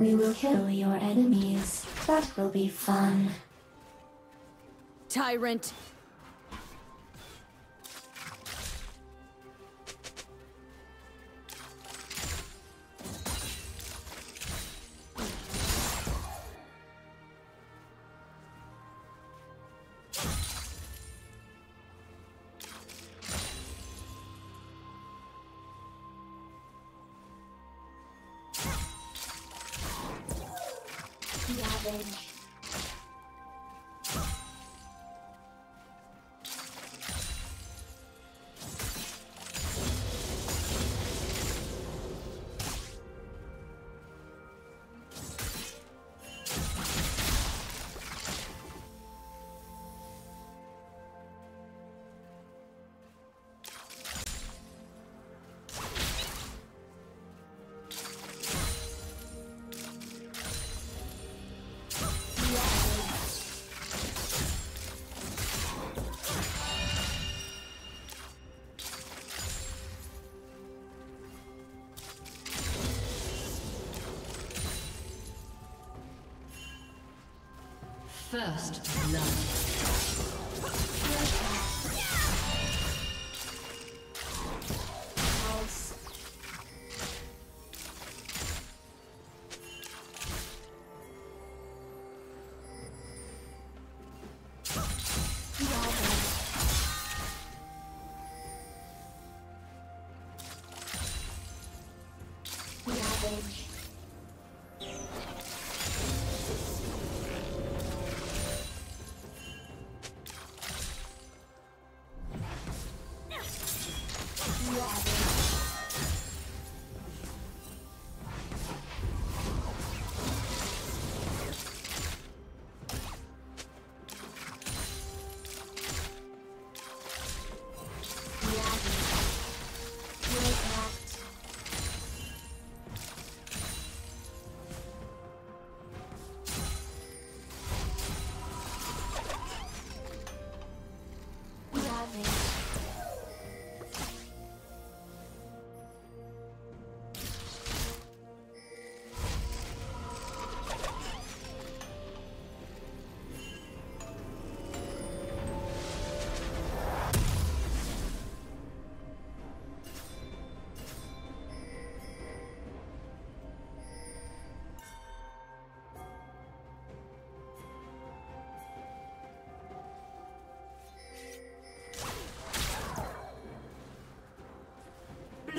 We will kill your enemies. That will be fun. Tyrant! First love.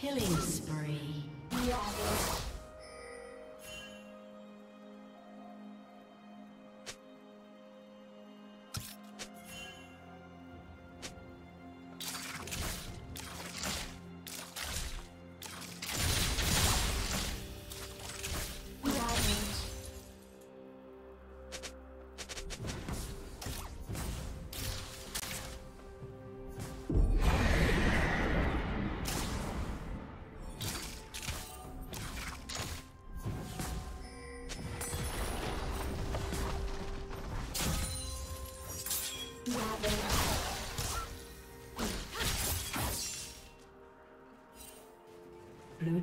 Killing spree. Blue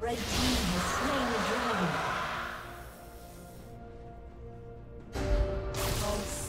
Red team has slain the dragon. False.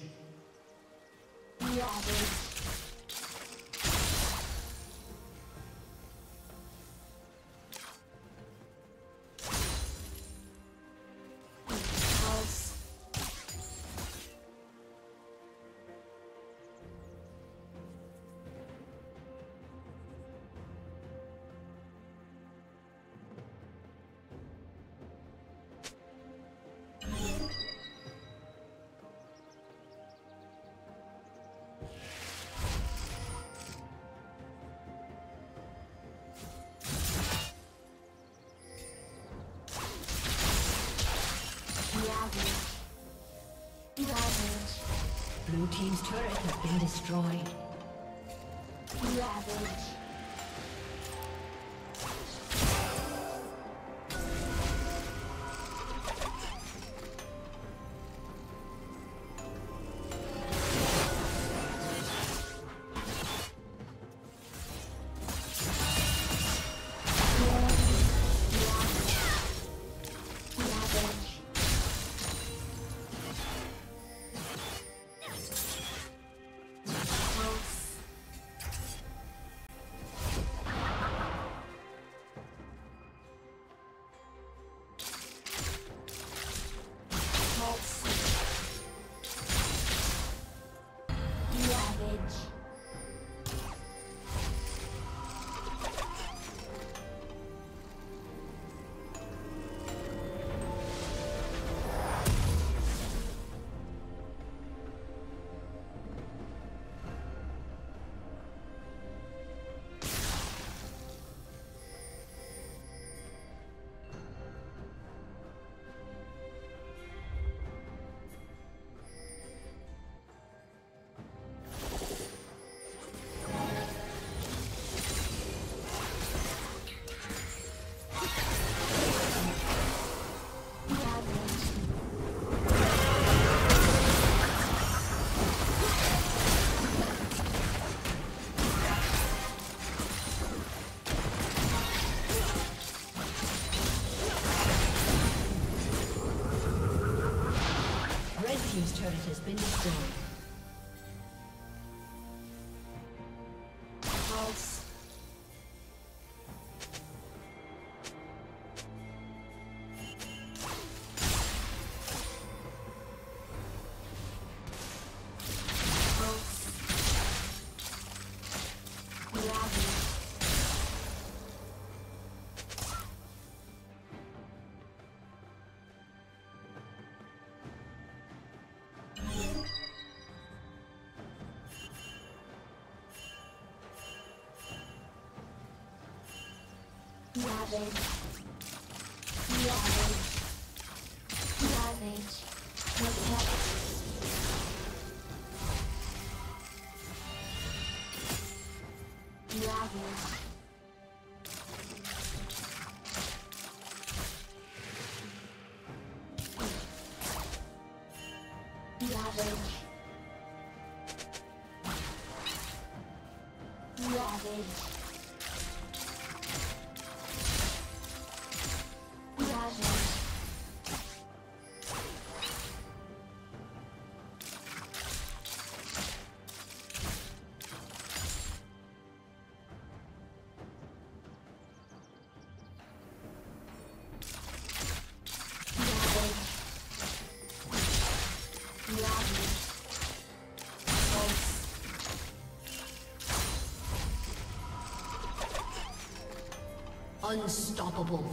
Blue team's turret has been destroyed. Ravage. Ravage. Protect. Ravage. Ravage. Ravage. Unstoppable.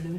Blue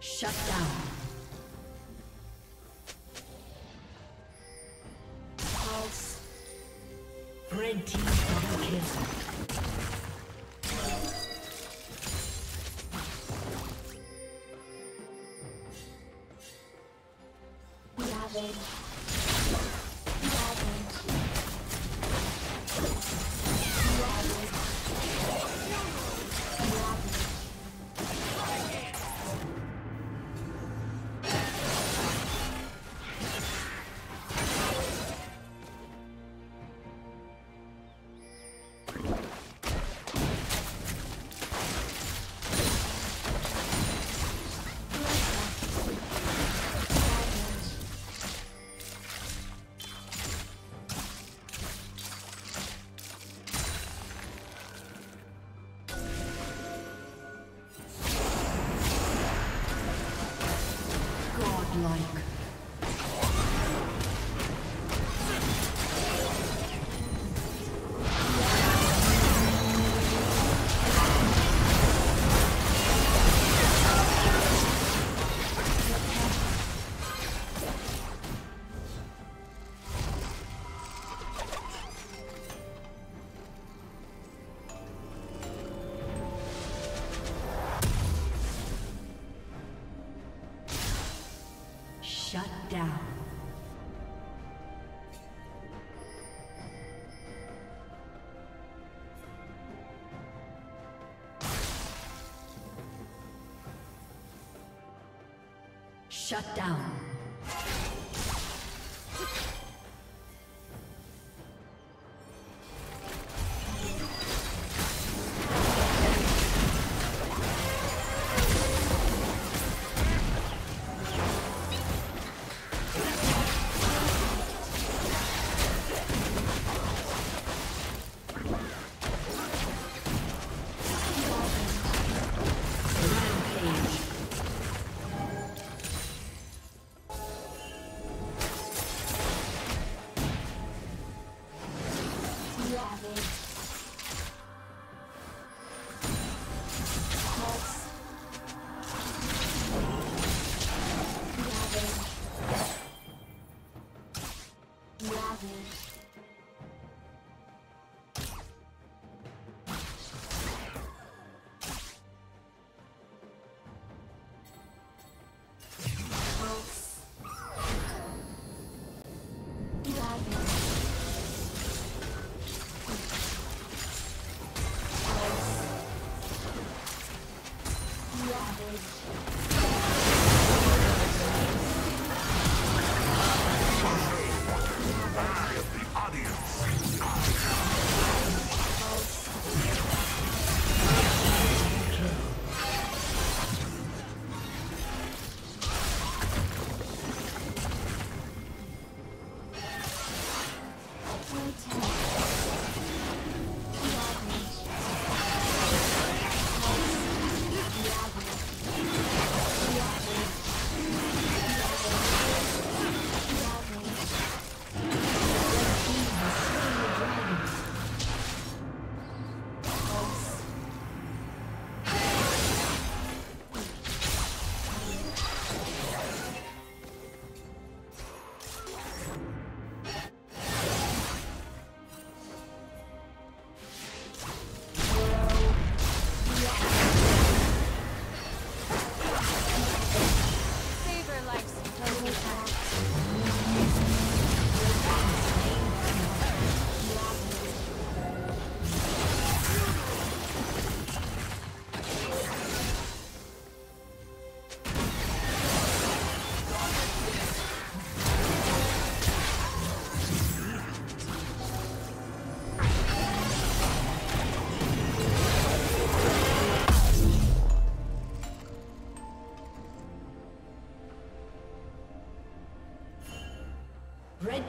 Shut down. Shut down. Shut down. Red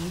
Your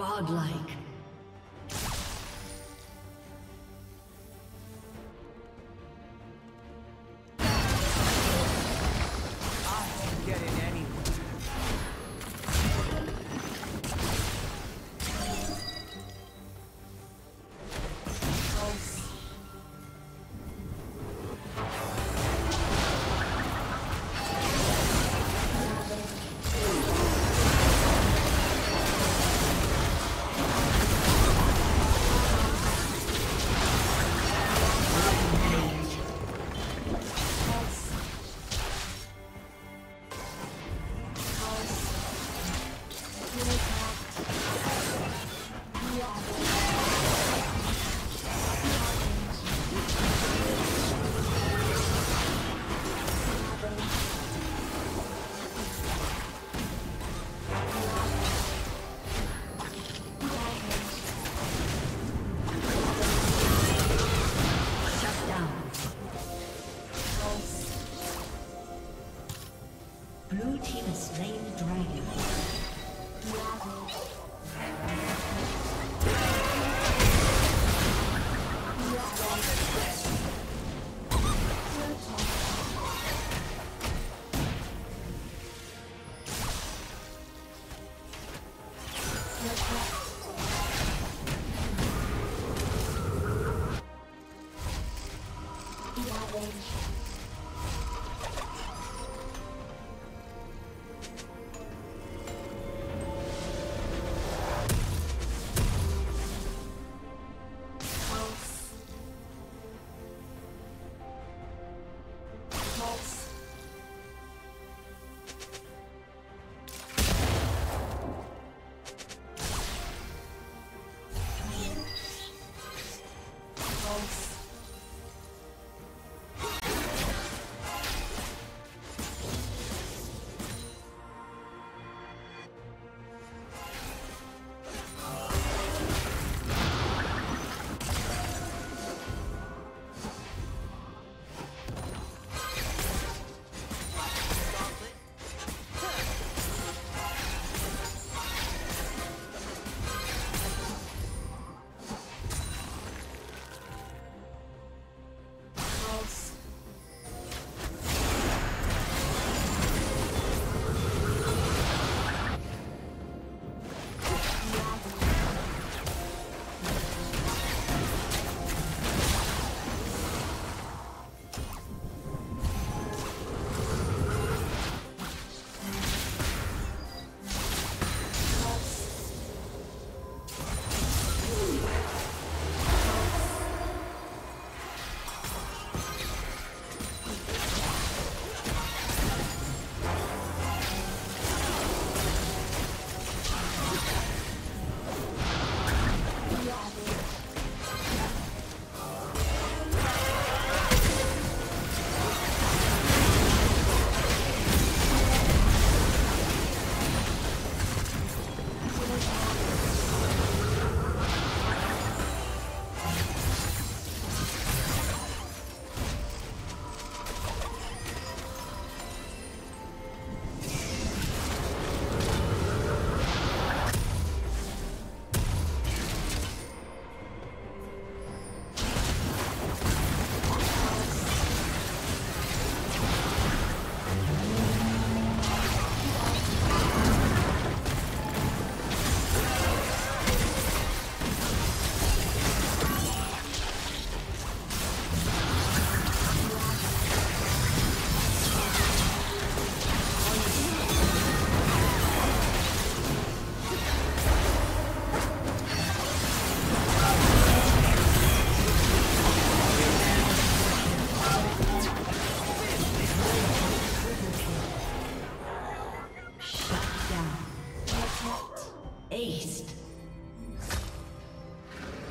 Godlike.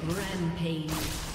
Rampage.